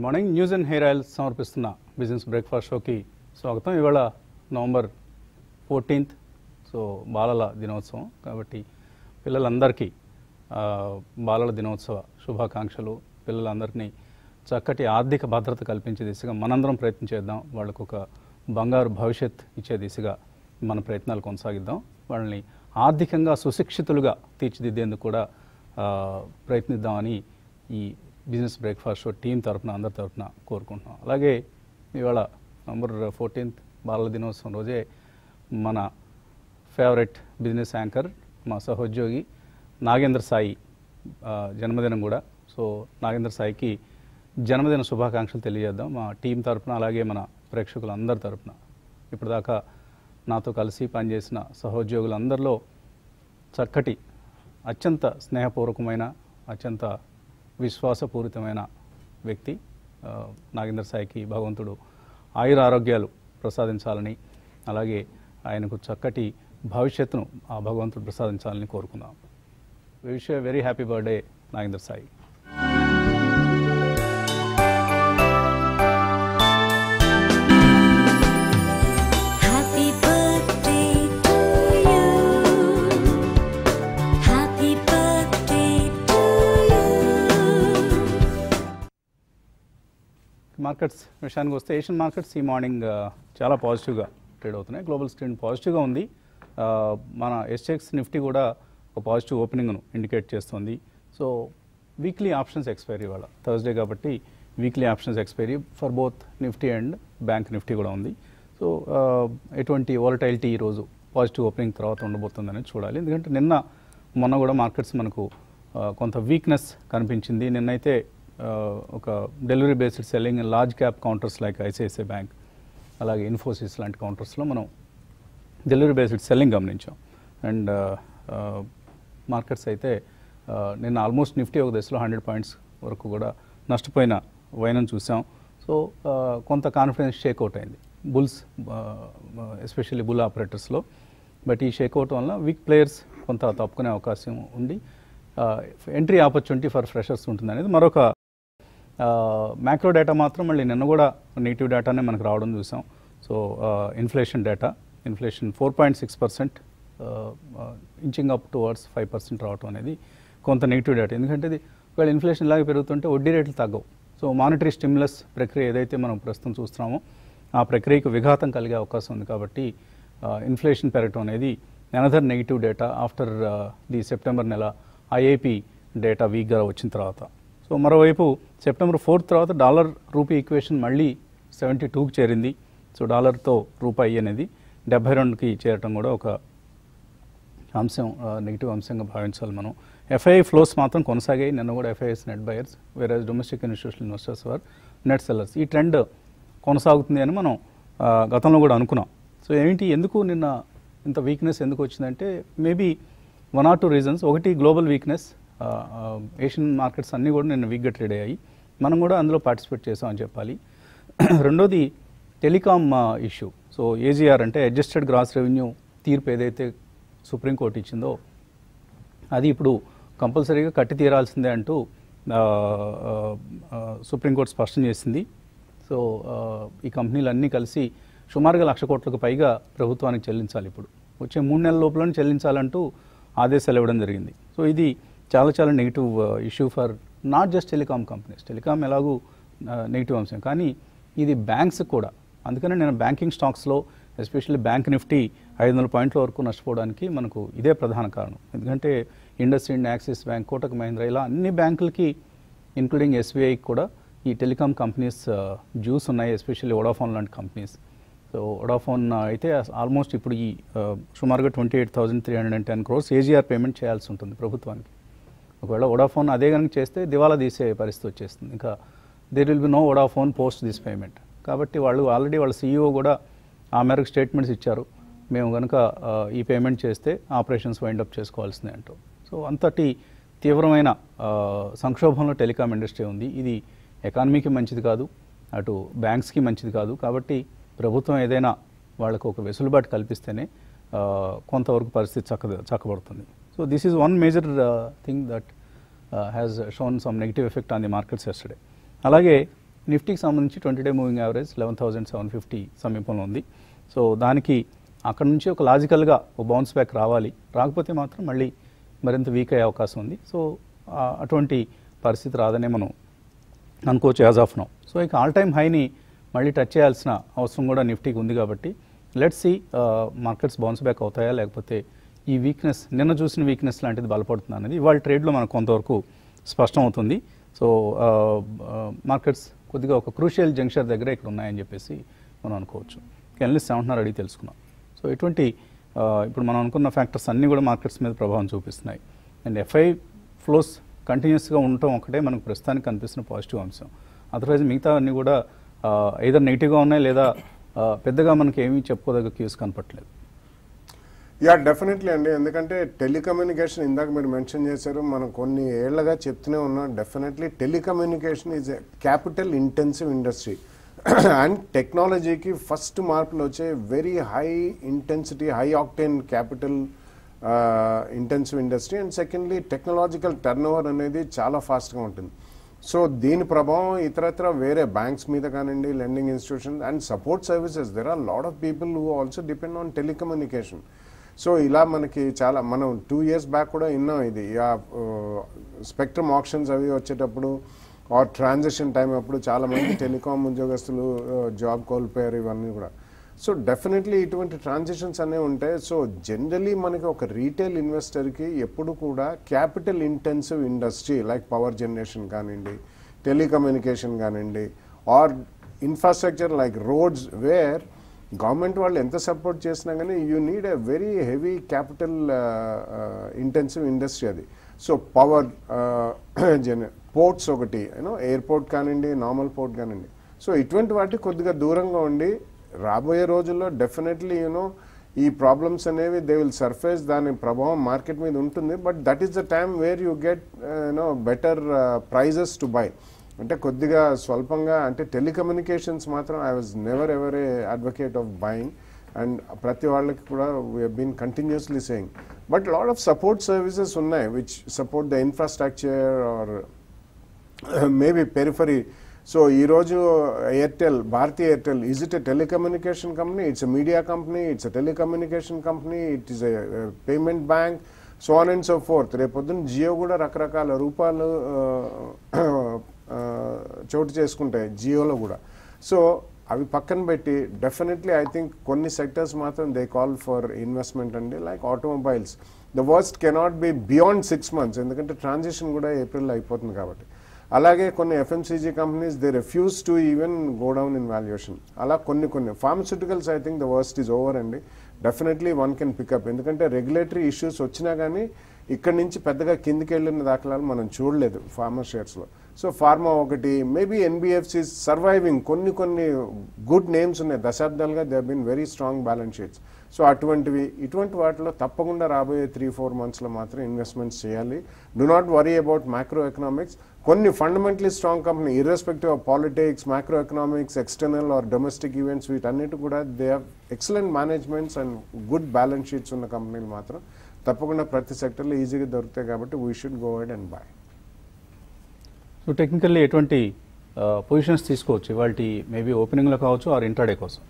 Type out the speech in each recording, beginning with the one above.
Good morning news and hair oils సమర్పిస్తున్న business breakfast షోకి స్వాగతం. ఇవాళ November 14th, సో బాలల దినోత్సవం కాబట్టి పిల్లలందరికీ బాలల దినోత్సవ శుభాకాంక్షలు. పిల్లలందరినీ చక్కటి ఆర్థిక భద్రత కల్పించే దిశగా మనందరం ప్రయత్నం చేద్దాం. వాళ్ళకు ఒక బంగారు భవిష్యత్ ఇచ్చే దిశగా మన ప్రయత్నాలు కొనసాగిద్దాం. వాళ్ళని ఆర్థికంగా సుశిక్షితులుగా తీర్చిదిద్దేందుకు కూడా ప్రయత్నిద్దామని ఈ బిజినెస్ బ్రేక్ఫాస్ట్ షో టీం తరఫున అందరి తరఫున కోరుకుంటున్నాం. అలాగే ఇవాళ November 14th బాలల దినోత్సవం రోజే మన ఫేవరెట్ బిజినెస్ యాంకర్ మా సహోద్యోగి నాగేంద్ర సాయి జన్మదినం కూడా. సో నాగేంద్ర సాయికి జన్మదిన శుభాకాంక్షలు తెలియజేద్దాం మా టీం తరఫున, అలాగే మన ప్రేక్షకులందరి తరఫున. ఇప్పటిదాకా నాతో కలిసి పనిచేసిన సహోద్యోగులందరిలో చక్కటి అత్యంత స్నేహపూర్వకమైన అత్యంత విశ్వాసపూరితమైన వ్యక్తి నాగేంద్ర సాయికి భగవంతుడు ఆయుర ఆరోగ్యాలు ప్రసాదించాలని, అలాగే ఆయనకు చక్కటి భవిష్యత్తును ఆ భగవంతుడు ప్రసాదించాలని కోరుకుందాం. We wish you very happy birthday Nagendra Sai. Markets విషయానికి వస్తే ఏషియన్ మార్కెట్స్ ఈ మార్నింగ్ చాలా పాజిటివ్గా ట్రేడ్ అవుతున్నాయి. గ్లోబల్ స్క్రీన్ పాజిటివ్గా ఉంది. మన ఎస్జిఎక్స్ నిఫ్టీ కూడా ఒక పాజిటివ్ ఓపెనింగ్ను ఇండికేట్ చేస్తుంది. సో వీక్లీ ఆప్షన్స్ ఎక్స్పైరీ ఇవాళ థర్స్డే కాబట్టి weekly options expiry for both Nifty and bank Nifty కూడా ఉంది. సో ఎటువంటి వాలటైలిటీ ఈరోజు పాజిటివ్ ఓపెనింగ్ తర్వాత ఉండబోతుంది అనేది చూడాలి. ఎందుకంటే నిన్న మొన్న కూడా మార్కెట్స్ మనకు కొంత వీక్నెస్ కనిపించింది. నిన్నైతే ఒక delivery based selling and large cap counters like ICICI bank, అలాగే ఇన్ఫోసిస్ లాంటి కౌంటర్స్లో మనం డెలివరీ బేస్డ్ సెల్లింగ్ గమనించాం. అండ్ మార్కెట్స్ అయితే నిన్న ఆల్మోస్ట్ నిఫ్టీ ఒక దశలో 100 points వరకు కూడా నష్టపోయిన వైనం చూసాం. సో కొంత కాన్ఫిడెన్స్ షేక్అవుట్ అయింది బుల్స్, ఎస్పెషల్లీ బుల్ ఆపరేటర్స్లో. బట్ ఈ షేక్అవుట్ వల్ల వీక్ ప్లేయర్స్ కొంత తప్పుకునే అవకాశం ఉండి ఎంట్రీ ఆపర్చునిటీ ఫర్ ఫ్రెషర్స్ ఉంటుంది అనేది మరొక మ్యాక్రో డేటా. మాత్రం మళ్ళీ నిన్న కూడా నెగిటివ్ డేటానే మనకు రావడం చూసాం. So inflation data, inflation 4.6% inching up towards 5% రావటం అనేది కొంత నెగిటివ్ డేటా. ఎందుకంటే ఇది ఒకవేళ ఇన్ఫ్లేషన్ ఇలాగే పెరుగుతుంటే వడ్డీ రేట్లు తగ్గవు. సో మానిటరీ స్టిమ్యులస్ ప్రక్రియ ఏదైతే మనం ప్రస్తుతం చూస్తున్నామో ఆ ప్రక్రియకు విఘాతం కలిగే అవకాశం ఉంది. కాబట్టి ఇన్ఫ్లేషన్ పెరగటం అనేది another negative data after the September నెల ఐఏపీ డేటా వీక్గా వచ్చిన తర్వాత. సో మరోవైపు September 4th తర్వాత డాలర్ రూపీ ఈక్వేషన్ మళ్ళీ 72కి చేరింది. సో డాలర్తో రూపాయి అనేది 72కి చేరటం కూడా ఒక అంశం, నెగిటివ్ అంశంగా భావించాలి మనం. ఎఫ్ఐఐ ఫ్లోస్ మాత్రం కొనసాగాయి. నిన్న కూడా ఎఫ్ఐఐస్ నెట్ బయర్స్ వేరే domestic institutional investors were net sellers. ఈ ట్రెండ్ కొనసాగుతుంది అని మనం గతంలో కూడా అనుకున్నాం. సో ఏంటి ఎందుకు నిన్న ఇంత వీక్నెస్ ఎందుకు వచ్చిందంటే మేబీ 1 or 2 రీజన్స్. ఒకటి గ్లోబల్ వీక్నెస్, ఏషియన్ మార్కెట్స్ అన్నీ కూడా నిన్న వీక్గా ట్రేడ్ అయ్యాయి, మనం కూడా అందులో పార్టిసిపేట్ చేసామని చెప్పాలి. రెండోది టెలికామ్ ఇష్యూ. సో ఏజీఆర్ అంటే అడ్జస్టెడ్ గ్రాస్ రెవెన్యూ తీర్పు ఏదైతే సుప్రీంకోర్టు ఇచ్చిందో అది ఇప్పుడు కంపల్సరీగా కట్టి తీరాల్సిందే అంటూ సుప్రీంకోర్టు స్పష్టం చేసింది. సో ఈ కంపెనీలు అన్నీ కలిసి సుమారుగా 1,00,000 crore పైగా ప్రభుత్వానికి చెల్లించాలి, ఇప్పుడు వచ్చే 3 నెలల లోపలనే చెల్లించాలంటూ ఆదేశాలు ఇవ్వడం జరిగింది. సో ఇది చాలా చాలా negative issue for not just telecom companies. Telecom ఎలాగూ నెగిటివ్ అంశం, కానీ ఇది బ్యాంక్స్ కూడా. అందుకనే నేను బ్యాంకింగ్ స్టాక్స్లో ఎస్పెషల్లీ బ్యాంక్ నిఫ్టీ 500 points వరకు నష్టపోవడానికి మనకు ఇదే ప్రధాన కారణం. ఎందుకంటే ఇండస్ ఇండ్, యాక్సిస్ బ్యాంక్, కోటక్ మహీంద్రా ఇలా అన్ని బ్యాంకులకి ఇంక్లూడింగ్ ఎస్బీఐకి కూడా ఈ టెలికామ్ కంపెనీస్ జ్యూస్ ఉన్నాయి, ఎస్పెషల్లీ వొడాఫోన్ లాంటి కంపెనీస్. సో వొడాఫోన్ అయితే ఆల్మోస్ట్ ఇప్పుడు ఈ సుమారుగా 28,310 crore ఏజీఆర్ పేమెంట్ చేయాల్సి ఉంటుంది ప్రభుత్వానికి. ఒకవేళ వొడాఫోన్ అదే కనుక చేస్తే దివాలా తీసే పరిస్థితి వచ్చేస్తుంది. ఇంకా there will be no Vodafone post this payment. కాబట్టి వాళ్ళు ఆల్రెడీ వాళ్ళ సీఈఓ కూడా ఆ మేరకు స్టేట్మెంట్స్ ఇచ్చారు, మేము కనుక ఈ పేమెంట్ చేస్తే ఆపరేషన్స్ వైండప్ చేసుకోవాల్సిందే అంటూ. సో అంతటి తీవ్రమైన సంక్షోభంలో టెలికాం ఇండస్ట్రీ ఉంది. ఇది ఎకానమీకి మంచిది కాదు, అటు బ్యాంక్స్కి మంచిది కాదు. కాబట్టి ప్రభుత్వం ఏదైనా వాళ్ళకు ఒక వెసులుబాటు కల్పిస్తేనే కొంతవరకు పరిస్థితి చక్కబడుతుంది. So this is one major thing that has shown some negative effect on the markets yesterday. అలాగే నిఫ్టీకి సంబంధించి 20 డే మూవింగ్ యావరేజ్ 11,750 సమీపంలో ఉంది. సో దానికి అక్కడ నుంచి ఒక లాజికల్గా ఒక బౌన్స్ బ్యాక్ రావాలి, రాకపోతే మాత్రం మళ్ళీ మరింత వీక్ అయ్యే అవకాశం ఉంది. సో అటువంటి పరిస్థితి రాదనే మనం అనుకోవచ్చు యాజ్ ఆఫ్ నౌ. సో ఇక ఆల్ టైమ్ హైని మళ్ళీ టచ్ చేయాల్సిన అవసరం కూడా నిఫ్టీకి ఉంది కాబట్టి let's see markets bounce back అవుతాయా లేకపోతే ఈ వీక్నెస్ నిన్న చూసిన వీక్నెస్ లాంటిది బలపడుతుంది అనేది ఇవాళ ట్రేడ్లో మనకు కొంతవరకు స్పష్టం అవుతుంది. సో మార్కెట్స్ కొద్దిగా ఒక క్రూషియల్ జంక్షన్ దగ్గర ఇక్కడ ఉన్నాయని చెప్పేసి మనం అనుకోవచ్చు. ఎనలిస్ట్ ఏమంటున్నారు అడిగి తెలుసుకున్నాం. సో ఇటువంటి ఇప్పుడు మనం అనుకున్న ఫ్యాక్టర్స్ అన్నీ కూడా మార్కెట్స్ మీద ప్రభావం చూపిస్తున్నాయి. అండ్ ఎఫ్ఐ ఫ్లోస్ కంటిన్యూస్గా ఉండటం ఒకటే మనకు ప్రస్తుతానికి కనిపిస్తున్న పాజిటివ్ అంశం. అదర్వైజ్ మిగతా అన్నీ కూడా ఏదో నెగిటివ్గా ఉన్నాయి లేదా పెద్దగా మనకి ఏమీ చెప్పుకోదగ్గ క్యూస్ కనపట్లేదు. యా, డెఫినెట్లీ అండి. ఎందుకంటే టెలికమ్యూనికేషన్ ఇందాక మీరు మెన్షన్ చేశారు, మనం కొన్ని ఏళ్ళగా చెప్తూనే ఉన్నాం. Definitely telecommunication is a capital intensive industry and టెక్నాలజీకి ఫస్ట్ మార్కులు వచ్చే very high intensity, high octane capital intensive industry. And secondly technological turn over అనేది చాలా ఫాస్ట్గా ఉంటుంది. సో దీని ప్రభావం ఇతరత్ర వేరే బ్యాంక్స్ మీద కానివ్వండి, lending institution and support services. There are lot of people who also depend on telecommunication. So ఇలా మనకి చాలా మనం 2 years బ్యాక్ కూడా విన్నాం ఇది. స్పెక్ట్రమ్ ఆప్షన్స్ అవి వచ్చేటప్పుడు ఆ ట్రాన్సాక్షన్ టైం అప్పుడు చాలామంది టెలికాం ఉద్యోగస్తులు జాబ్ కోల్పోయారు, ఇవన్నీ కూడా. సో డెఫినెట్లీ ఇటువంటి ట్రాన్సాక్షన్స్ అనేవి ఉంటాయి. సో జనరలీ మనకి ఒక రీటైల్ ఇన్వెస్టర్కి ఎప్పుడు కూడా capital intensive industry like power generation కానివ్వండి, టెలికమ్యూనికేషన్ కానివ్వండి, or infrastructure like roads where government వాళ్ళు ఎంత సపోర్ట్ చేసినా కానీ you need a very heavy capital intensive industry అది. సో పవర్ పోర్ట్స్ ఒకటి, యూనో ఎయిర్పోర్ట్ కానివ్వండి, నార్మల్ పోర్ట్ కానివ్వండి. సో ఇటువంటి వాటికి కొద్దిగా దూరంగా ఉండి రాబోయే రోజుల్లో డెఫినెట్లీ యూనో ఈ ప్రాబ్లమ్స్ అనేవి దే విల్ సర్ఫేస్, దాని ప్రభావం మార్కెట్ మీద ఉంటుంది. But that is the time wear you get you know better prices to buy. అంటే కొద్దిగా స్వల్పంగా అంటే టెలికమ్యూనికేషన్స్ మాత్రం I was never ever a advocate of buying and ప్రతి వాళ్ళకి కూడా we have been continuously saying. But lot of support services ఉన్నాయి which support the infrastructure or maybe periphery. So ఈరోజు Airtel, Bharatiya Airtel, is it a telecommunication company? It's a media company, it's a telecommunication company, it is a payment bank, so on and so fourth. రేపొద్దున జియో కూడా రకరకాల రూపాలు చోటు చేసుకుంటాయి జియోలో కూడా. So అవి పక్కన పెట్టి డెఫినెట్లీ ఐ థింక్ కొన్ని సెక్టర్స్ మాత్రం దే కాల్ ఫర్ ఇన్వెస్ట్మెంట్ అండి. Like automobiles the worst cannot be beyond 6 months, ఎందుకంటే ట్రాన్సాక్షన్ కూడా ఏప్రిల్ అయిపోతుంది కాబట్టి. అలాగే కొన్ని FMCG companies they refuse to even go down in valuation. అలా కొన్ని pharmaceuticals I think the worst is over అండి. డెఫినెట్లీ వన్ కెన్ పికప్, ఎందుకంటే రెగ్యులేటరీ ఇష్యూస్ వచ్చినా కానీ ఇక్కడ నుంచి పెద్దగా కిందికి వెళ్ళిన దాఖలాలు మనం చూడలేదు ఫార్మా షేర్స్లో. సో ఫార్మా ఒకటి, మేబీ ఎన్బిఎఫ్సిస్ సర్వైవింగ్. కొన్ని గుడ్ నేమ్స్ ఉన్నాయి, దశాబ్దాలుగా they been very strong balance sheets. So అటువంటివి ఇటువంటి వాటిలో తప్పకుండా రాబోయే 3-4 monthsలో మాత్రం ఇన్వెస్ట్మెంట్స్ చేయాలి. Do not worry about macro economics. కొన్ని fundamentally strong company irrespective of politics, macro economics, external or domestic events, వీటన్నిటి కూడా they have excellent managements and good balance sheets ఉన్న కంపెనీలు మాత్రం తప్పకుండా ప్రతి సెక్టర్లో ఈజీగా దొరుకుతాయి కాబట్టి we should go ahead and buy. So technically ఎటువంటి పొజిషన్స్ తీసుకోవచ్చు ఇవాళ మేబీ ఓపెనింగ్లో కావచ్చు ఆర్ ఇంట్రాడే కోసం?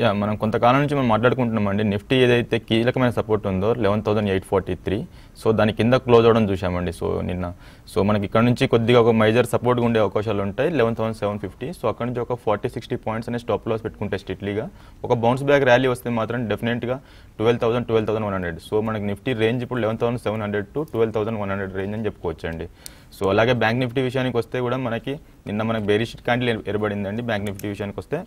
యా, మనం కొంతకాలం నుంచి మనం మాట్లాడుకుంటున్నామండి. నిఫ్టీ ఏదైతే కీలకమైన సపోర్ట్ ఉందో 11,843, సో దాని కింద క్లోజ్ అవ్వడం చూసామండి సో నిన్న. సో మనకి ఇక్కడ నుంచి కొద్దిగా ఒక మేజర్ సపోర్ట్గా ఉండే అవకాశాలు ఉంటాయి 11,750. సో అక్కడ నుంచి ఒక 40-60 points అనే స్టాప్ లాస్ పెట్టుకుంటే స్ట్రిక్ట్లీగా ఒక బౌన్స్ బ్యాక్ ర్యాలీ వస్తే మాత్రం డెఫినెట్గా 12,000-12,100. సో మనకి నిఫ్టీ రేంజ్ ఇప్పుడు 11,700 to 12,100 రేంజ్ అని చెప్పుకోవచ్చండి. సో అలాగే బ్యాంక్ నిఫ్టీ విషయానికి వస్తే కూడా మనకి నిన్న మనకి బేరిష్ క్యాండిల్ ఏర్పడిందండి బ్యాంక్ నిఫ్టీ విషయానికి వస్తే.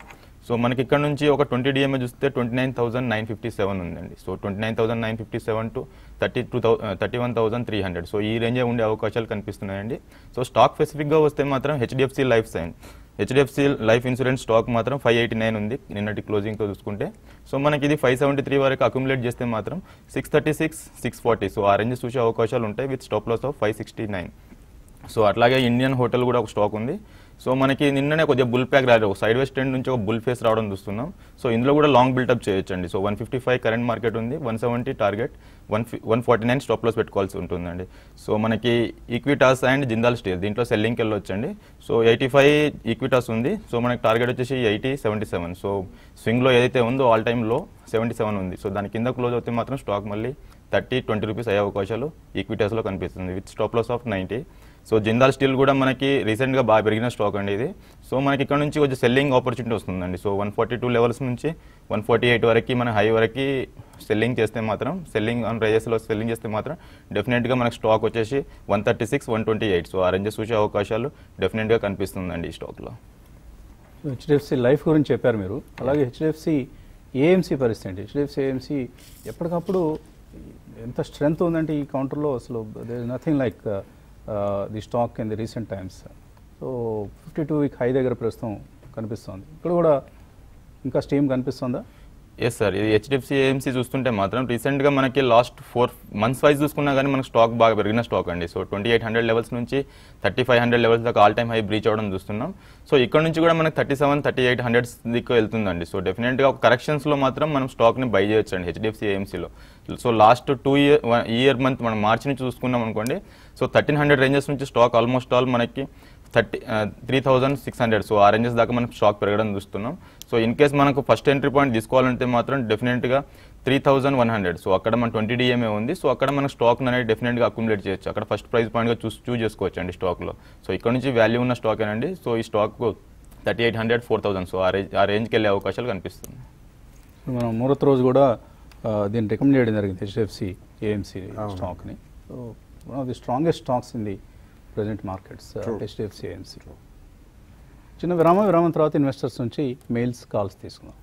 సో మనకి ఇక్కడ నుంచి ఒక 20 DMA చూస్తే 29,957 ఉందండి. సో 29,957 to 31,300, సో ఈ రేంజే ఉండే అవకాశాలు కనిపిస్తున్నాయండి. సో స్టాక్ స్పెసిఫిక్గా వస్తే మాత్రం హెచ్డిఎఫ్సి లైఫ్ ఇన్సూరెన్స్ స్టాక్ మాత్రం 589 ఉంది నిన్నటి క్లోజింగ్తో చూసుకుంటే. సో మనకి ఇది 573 వరకు అక్యుములేట్ చేస్తే మాత్రం 636-640, సో ఆ రేంజ్ చూసే అవకాశాలు ఉంటాయి with stop loss of 569. So అట్లాగే ఇండియన్ హోటల్ కూడా ఒక స్టాక్ ఉంది సో మనకి నిన్ననే కొద్దిగా బుల్ ప్యాక్ రాలేదు, ఒక సైడ్ వేస్ ట్రెండ్ నుంచి ఒక బుల్ ఫేస్ రావడం చూస్తున్నాం. సో ఇందులో కూడా లాంగ్ బిల్డప్ చేయొచ్చండి. సో 155 కరెంట్ మార్కెట్ ఉంది, 170 టార్గెట్, 149 స్టాప్ లాస్ పెట్టుకోవాల్సి ఉంటుందండి. సో మనకి ఈక్విటాస్ అండ్ జిందాల్ స్టీల్ దీంట్లో సెల్లింగ్కి వెళ్ళొచ్చండి. సో 85 ఈక్విటాస్ ఉంది, సో మనకి టార్గెట్ వచ్చేసి 80-77. సో స్వింగ్లో ఏదైతే ఉందో ఆల్ టైంలో 77 ఉంది. సో దాని కింద క్లోజ్ అవుతే మాత్రం స్టాక్ మళ్ళీ 30-20 రూపీస్ అయ్యే అవకాశాలు ఈక్విటాస్లో కనిపిస్తుంది with stop loss of 90. So Jindal steel కూడా మనకి రీసెంట్గా బాగా పెరిగిన స్టాక్ అండి ఇది. సో మనకి ఇక్కడ నుంచి కొంచెం సెల్లింగ్ ఆపర్చునిటీ వస్తుందండి. సో 142 లెవెల్స్ నుంచి 148 వరకు మన హై వరకు సెల్లింగ్ చేస్తే మాత్రం, సెల్లింగ్ ఆన్ రైజెస్లో సెల్లింగ్ చేస్తే మాత్రం డెఫినెట్గా మనకు స్టాక్ వచ్చేసి 136-128. సో ఆ రేంజెస్ చూసే అవకాశాలు డెఫినెట్గా కనిపిస్తుందండి ఈ స్టాక్లో. హెచ్డిఎఫ్సి లైఫ్ గురించి చెప్పారు మీరు, అలాగే హెచ్డిఎఫ్సి ఏఎంసీ పరిస్థితి అండి. హెచ్డిఎఫ్సి ఏఎంసీ ఎప్పటికప్పుడు ఎంత స్ట్రెంగ్త్ ఉందంటే ఈ కౌంటర్లో అసలు there is nothing like the stock in the recent times. So 52 week high దగ్గర ప్రస్తుతం కనిపిస్తుంది. ఇక్కడ కూడా ఇంకా స్టీమ్ కనిపిస్తుందా? ఎస్ సార్, ఇది హెచ్డిఎఫ్సి ఏఎంసీ చూస్తుంటే మాత్రం రీసెంట్గా మనకి లాస్ట్ 4 మంత్స్ వైజ్ చూసుకున్నా కానీ మనకు స్టాక్ బాగా పెరిగిన స్టాక్ అండి. సో 2800 లెవెల్స్ నుంచి 3500 లెవెల్స్ దాకా ఆల్ టైమ్ హై బ్రీచ్ అవ్వడం చూస్తున్నాం. సో ఇక్కడ నుంచి కూడా మనకు 37-38 హండ్రెడ్స్ దిక్కు వెళ్తుందండి. సో డెఫినెట్గా ఒక కరెక్షన్స్లో మాత్రం మనం స్టాక్ని బై చేయొచ్చు అండి హెచ్డిఎఫ్సి ఏఎంసీలో. సో లాస్ట్ ఇయర్ మంత్ మనం మార్చి నుంచి చూసుకున్నాం అనుకోండి. సో 1300 రేంజెస్ నుంచి స్టాక్ ఆల్మోస్ట్ ఆల్ మనకి 3,600. సో ఆ రేంజెస్ దాకా మనం స్టాక్ పెరగడం చూస్తున్నాం. సో ఇన్ కేస్ మనకు ఫస్ట్ ఎంట్రీ పాయింట్ తీసుకోవాలంటే మాత్రం డెఫినెట్గా 3,100. సో అక్కడ మన 20 DMA ఉంది. సో అక్కడ మనం స్టాక్ అనేది డెఫినెట్గా అక్యుములేట్ చేయొచ్చు. అక్కడ ఫస్ట్ ప్రైస్ పాయింట్గా చూస్ చేసుకోవచ్చు అండి స్టాక్లో. సో ఇక్కడ నుంచి వాల్యూ ఉన్న స్టాక్ ఏనండి. సో ఈ స్టాక్ 3,800-4,000. సో ఆ రేంజ్కి వెళ్ళే అవకాశాలు కనిపిస్తుంది. మనం మూడో రోజు కూడా దీన్ని రికమెండ్ చేయడం జరిగింది హెచ్డిఎఫ్సి ఏఎంసీ స్టాక్ని. So one of the strongest stocks in the present markets HDFC AMC. చిన్న విరామం తర్వాత ఇన్వెస్టర్స్ నుంచి మెయిల్స్, కాల్స్ తీసుకుందాం.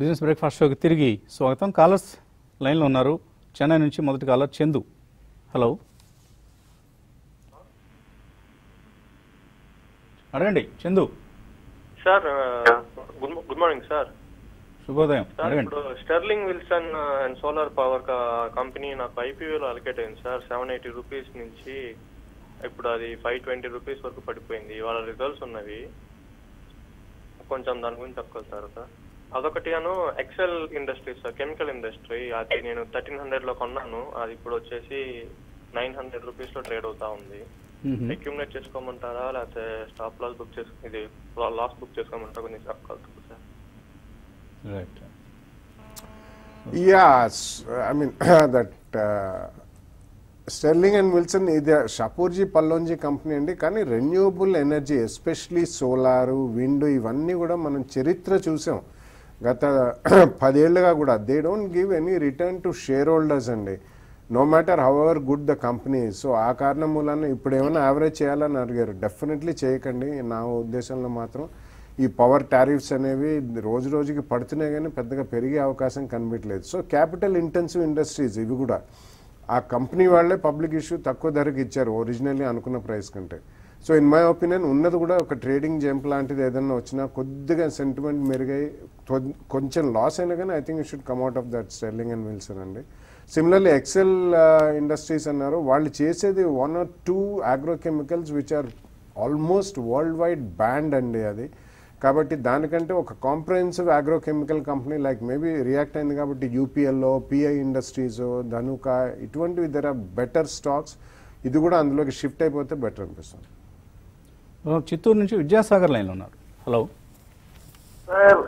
బిజినెస్ బ్రేక్ఫాస్ట్ షోకి తిరిగి స్వాగతం. కాలర్స్ లైన్లో ఉన్నారు. చెన్నై నుంచి మొదటి కాలర్ చందు. హలో, అడగండి Chandu. Sir good morning sir. శుభోదయం. ఇప్పుడు Sterling Wilson and solar power company నాకు ఐపీఓలో అలకేట్ అయింది సార్. 780 రూపీస్ నుంచి ఇప్పుడు అది 520 రూపీస్ వరకు పడిపోయింది. వాళ్ళ రిజల్ట్స్ ఉన్నవి, కొంచెం దాని గురించి చెప్పుకోవాలి సార్. అదొకటి. అను ఎక్సెల్ ఇండస్ట్రీస్ కెమికల్ ఇండస్ట్రీ, అది నేను 1300లో కొన్నాను. అది ఇప్పుడు వచ్చేసి 900 రూపీస్లో ట్రేడ్ అవుతా ఉంది. అక్యూములేట్ చేసుకోమంటారా లేకపోతే స్టాప్ లాస్ బుక్ చేసుకుని ఇది లాస్ బుక్ చేసుకోమంటారా, కొంచెం చెప్పగలుగుతారు sir? Right. Ya, I mean that Sterling and Wilson ఇది షపూర్జీ పల్లోంజీ కంపెనీ అండి. కానీ renewable energy especially solar, wind ఇవన్నీ కూడా మనం చరిత్ర చూసాం గత 10 ఏళ్ళుగా కూడా. They don't give any return to share holders అండి, no matter however good the company. So ఆ కారణం మూలాన్ని ఇప్పుడు ఏమైనా యావరేజ్ చేయాలని అడిగారు. డెఫినెట్లీ చేయకండి. నా ఉద్దేశంలో మాత్రం ఈ పవర్ టారిఫ్స్ అనేవి రోజు రోజుకి పడుతున్నాయి కానీ పెద్దగా పెరిగే అవకాశం కనిపించలేదు. సో క్యాపిటల్ ఇంటెన్సివ్ ఇండస్ట్రీస్ ఇవి కూడా ఆ కంపెనీ వాళ్ళే పబ్లిక్ ఇష్యూ తక్కువ ధరకు ఇచ్చారు ఒరిజినల్లీ అనుకున్న ప్రైస్ కంటే. సో ఇన్ మై ఒపీనియన్ ఉన్నది కూడా ఒక ట్రేడింగ్ జంప్ లాంటిది ఏదన్నా వచ్చినా కొద్దిగా సెంటిమెంట్ మెరుగై కొంచెం లాస్ అయినా కానీ I think you should come out of that Sterling and Wilson అండి. సిమిలర్లీ ఎక్సెల్ ఇండస్ట్రీస్ అన్నారు, వాళ్ళు చేసేది 1 or 2 agrochemicals which are almost worldwide brand అండి. అది కాబట్టి దానికంటే ఒక comprehensive agrochemical company like maybe react అయింది కాబట్టి యూపీఎల్లో, పిఐ ఇండస్ట్రీస్, ధనుక ఇటువంటివి దర్ ఆర్ బెటర్ స్టాక్స్. ఇది కూడా అందులోకి షిఫ్ట్ అయిపోతే బెటర్ అనిపిస్తుంది. చిత్తూరు నుంచి విద్యాసాగర్ లైన్లో ఉన్నారు. హలో సార్,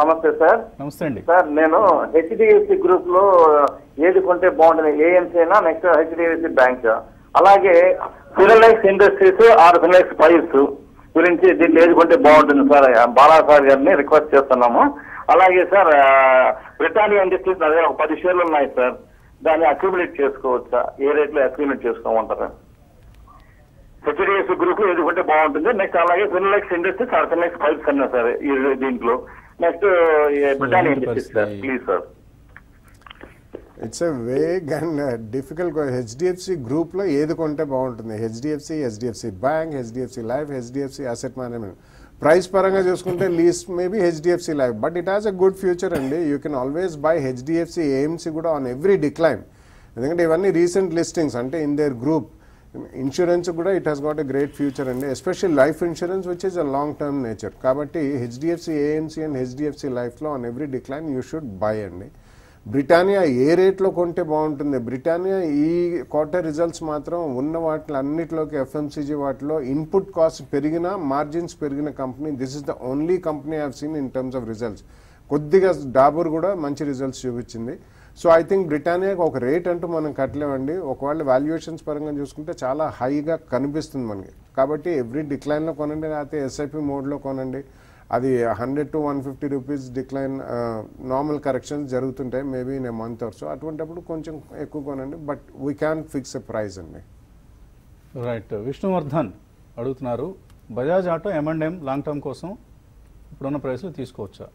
నమస్తే సార్. నమస్తే అండి సార్. నేను హెచ్డిఎఫ్సి గ్రూప్లో ఏది కొంటే బాగుంటుంది, ఏఎంసీ అయినా నెక్స్ట్ హెచ్డిఎఫ్సి బ్యాంక్, అలాగే ఫినలైక్స్ ఇండస్ట్రీస్, ఆర్ఫినలైక్స్ పైల్స్ గురించి దీన్ని ఏది కొంటే బాగుంటుంది సార్? బాలాసార్ గారిని రిక్వెస్ట్ చేస్తున్నాము. అలాగే సార్ బ్రిటానియా ఇండస్ట్రీస్ అదే ఒక 10 షేర్లు ఉన్నాయి సార్, దాన్ని అక్యూములేట్ చేసుకోవచ్చా? ఏ రేట్లో అక్యూములేట్ చేసుకోమంటారు? హెచ్డిఎఫ్సి గ్రూప్ ఏది కొంటే బాగుంటుంది. నెక్స్ట్ అలాగే ఫినలైక్స్ ఇండస్ట్రీస్, ఆర్ఫినలైక్స్ పైల్స్ అన్నా సార్ దీంట్లో. Next Britannia industries sir, please sir. It's a vague and difficult question. HDFC group lo edi konte baaguntundi? HDFC, HDFC Bank, HDFC Life, HDFC Asset Management. Price paranga chusukunte least maybe HDFC Life, but it has a good future andi. You can always buy HDFC AMC kuda on every decline. Endukante ivanni recent listings ante in their group. Insurance kuda it has got a great future andi, especially life insurance which is a long term nature. Kabatti HDFC AMC and HDFC Life lo on every decline you should buy andi. Britannia ఏ రేట్లో కొంటే బాగుంటుంది? Britannia ఈ quarter results మాత్రం ఉన్న వాటిలో అన్నిటిలోకి FMCG వాటిలో ఇన్పుట్ కాస్ట్ పెరిగినా మార్జిన్స్ పెరిగిన company. This is the only company I have seen in terms of results. కొద్దిగా డాబూర్ కూడా మంచి రిజల్ట్స్ చూపించింది. సో ఐ థింక్ బ్రిటానియాకి ఒక రేట్ అంటూ మనం కట్టలేమండి. ఒకవేళ వాల్యుయేషన్స్ పరంగా చూసుకుంటే చాలా హైగా కనిపిస్తుంది మనకి. కాబట్టి ఎవ్రీ డిక్లైన్లో కొనండి, లేకపోతే ఎస్ఐపి మోడ్లో కొనండి. అది 100 to 150 rupees decline normal corrections జరుగుతుంటాయి maybe in a month or so. అటువంటిప్పుడు కొంచెం ఎక్కువ కొనండి, but we can fix a price అండి. రైట్. విష్ణువర్ధన్ అడుగుతున్నారు, Bajaj auto M&M long term కోసం ఇప్పుడున్న ప్రైస్లో తీసుకోవచ్చా?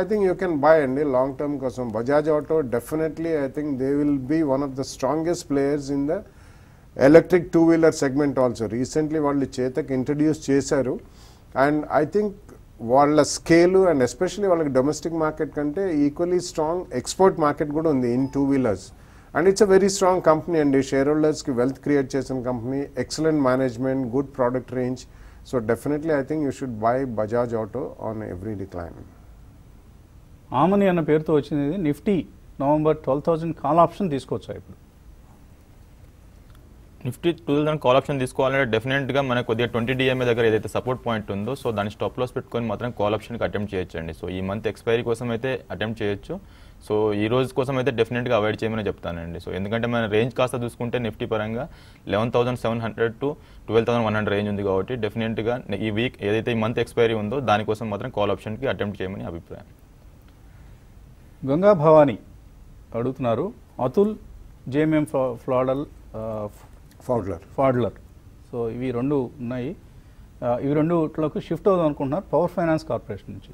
I think you can buy అండి లాంగ్ టర్మ్ కోసం. Bajaj auto definitely I think they will be one of the strongest players in the electric two wheeler segment also. Recently వాళ్ళు Chetak introduce చేశారు. And I think వాళ్ళ scale and especially వాళ్ళకి domestic market కంటే equally strong export market కూడా ఉంది in two wheelers. And it's a very strong company అండి. Share హోల్డర్స్కి wealth create చేసిన company, excellent management, good product range. So definitely I think you should buy Bajaj auto on every decline. Amani అన్న పేరుతో వచ్చింది Nifty November 12,000 call option తీసుకోవచ్చా? ఇప్పుడు Nifty 12,000 call option తీసుకోవాలంటే డెఫినెట్గా మనకు కొద్దిగా 20 DMA దగ్గర ఏదైతే సపోర్ట్ పాయింట్ ఉందో సో దాన్ని స్టాప్ లాస్ పెట్టుకొని మాత్రం కాల్ ఆప్షన్కి అటెంప్ట్ చేయొచ్చండి. సో ఈ మంత్ ఎక్స్పైరీ కోసం అయితే అటెంప్ట్ చేయొచ్చు. సో ఈ రోజు కోసం అయితే డెఫినెట్గా అవాయిడ్ చేయమని చెప్తానండి. సో ఎందుకంటే మన రేంజ్ కాస్త చూసుకుంటే నిఫ్టీ పరంగా 11,700 to 12,100 రేంజ్ ఉంది కాబట్టి డెఫినెట్గా ఈ వీక్ ఏదైతే ఈ మంత్ ఎక్స్పైరీ ఉందో దానికోసం మాత్రం కాల్ ఆప్షన్కి అటెంప్ట్ చేయమని అభిప్రాయం. గంగా భవానీ అడుగుతున్నారు, అతుల్ GMM Pfaudler సో ఇవి రెండు ఉన్నాయి, ఇవి రెండులోకి షిఫ్ట్ అవుదాం అనుకుంటున్నారు పవర్ ఫైనాన్స్ కార్పొరేషన్ నుంచి,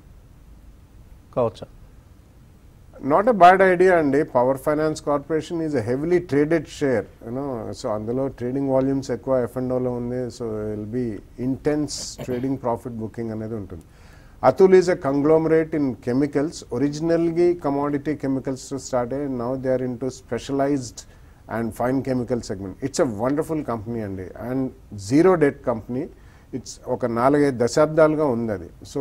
కావచ్చా? నాట్ ఎ బ్యాడ్ ఐడియా అండి. Power finance corporation is a heavily traded share you know. So అందులో ట్రేడింగ్ వాల్యూమ్స్ ఎక్కువ F&Oలో ఉంది. So will be intense trading profit booking అనేది ఉంటుంది. Atul is a conglomerate in chemicals. ఒరిజినల్గా కమోడిటీ కెమికల్స్ స్టార్ట్ అయ్యి now they are in to specialized and fine chemical segment. It's a wonderful company andi and zero debt company. It's oka 4-5 dashabdaluga undadi. So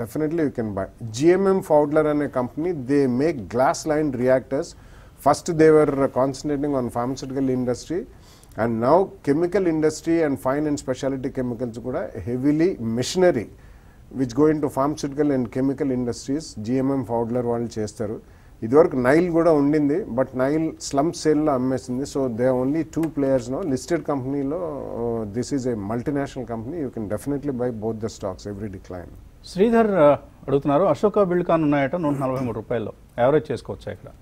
definitely you can buy. GMM Pfaudler ane company, they make glass lined reactors. First they were concentrating on pharmaceutical industry and now chemical industry and fine and specialty chemicals kuda heavily machinery which go into pharmaceutical and chemical industries GMM Pfaudler vallu chestaru. ఇదివరకు Nile కూడా ఉండింది, but Nile slump సేల్లో అమ్మేసింది. So they only 2 players no listed కంపెనీలో. This is a multinational company. You can definitely buy both the stocks every decline. Sridhar అడుగుతున్నారు, అశోక బిల్కాన్ ఉన్నాయట 143 రూపాయల్లో, average చేసుకోవచ్చా? ఇక్కడ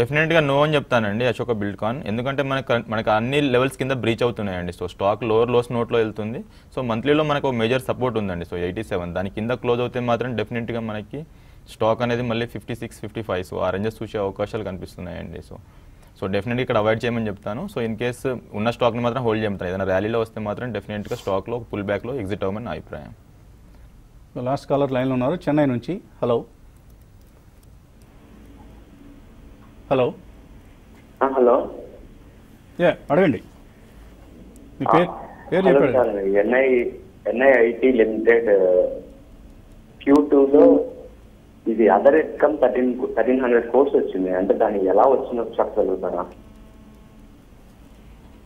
డెఫినెట్గా నో అని చెప్తానండి అశోక బిల్డ్కాన్. ఎందుకంటే మనకు అన్ని లెవెల్స్ కింద బ్రీచ్ అవుతున్నాయండి. సో స్టాక్ లోవర్ లోస్ నోట్లో వెళ్తుంది. సో మంత్లీలో మనకు మేజర్ సపోర్ట్ ఉందండి. సో 87 దాని కింద క్లోజ్ అవుతే మాత్రం డెఫినెట్గా మనకి స్టాక్ అనేది మళ్ళీ 56, 55 సో ఆ రేంజెస్ చూసే అవకాశాలు కనిపిస్తున్నాయండి. సో డెఫినెట్గా ఇక్కడ అవాయిడ్ చేయమని చెప్తాను. సో ఇన్ కేసు ఉన్న స్టాక్ని మాత్రం హోల్డ్ చేయమంటాను. ఏదైనా ర్యాలీలో వస్తే మాత్రం డెఫినెట్గా స్టాక్లో పుల్ బ్యాక్లో ఎగ్జిట్ అవ్వమని నా అభిప్రాయం. లాస్ట్ కాలర్ లైన్లో ఉన్నారు చెన్నై నుంచి. హలో అడగండి. NIIT లిమిటెడ్ Q2లో ఇది అదర్ ఇన్కమ్ 1,300 crores వచ్చింది. అంటే దానికి ఎలా వచ్చిందో చెప్పగలుగుతారా?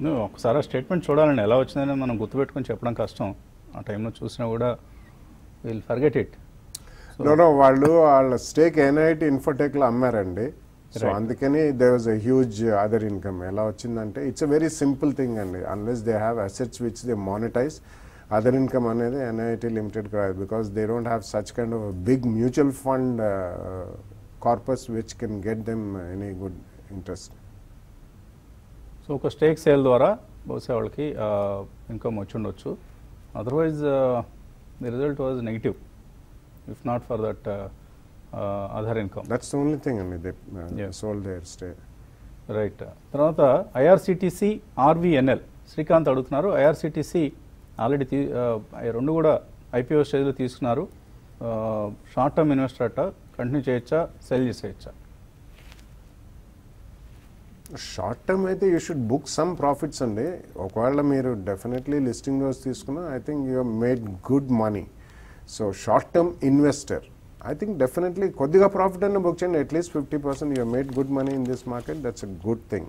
నువ్వు ఒకసారి స్టేట్మెంట్ చూడాలండి. ఎలా వచ్చిందని మనం గుర్తుపెట్టుకొని చెప్పడం కష్టం. ఆ టైంలో చూసినా కూడా విల్ ఫర్గెట్ ఇట్. వాళ్ళ స్టేక్ NIIT ఇన్ఫోటెక్లో అమ్మారండి. సో అందుకని they was a huge other income. ఎలా వచ్చిందంటే it's a very simple thing అండి. Unless they have assets which they monetize, other income అనేది NIIT లిమిటెడ్ కాదు. Because they don't have such kind of big mutual fund corpus which can get them any good interest. So ఒక stake sale ద్వారా బహుశా వాళ్ళకి income వచ్చి ఉండొచ్చు. Otherwise the result was negative if not for that other income. That's the only thing only they sold their stake. Right. Tarvata IRCTC RVNL Srikanth adugutunnaru. IRCTC already rendu kuda IPO stage lo teeskunnaru. Short term investor ata continue cheyacha, sell cheyacha. Short term అయితే you should book some profits అండి. ఒకవేళ మీరు definitely listing రోజు తీసుకున్నా I think you have made good money. So short term investor I think definitely కొద్దిగా profit అన్న book చేయండి. At least 50% you have made good money in this market. That's a good thing.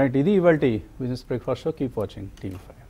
Right, ఇది ఇవాల్టి business breakfast show. Keep watching TV5.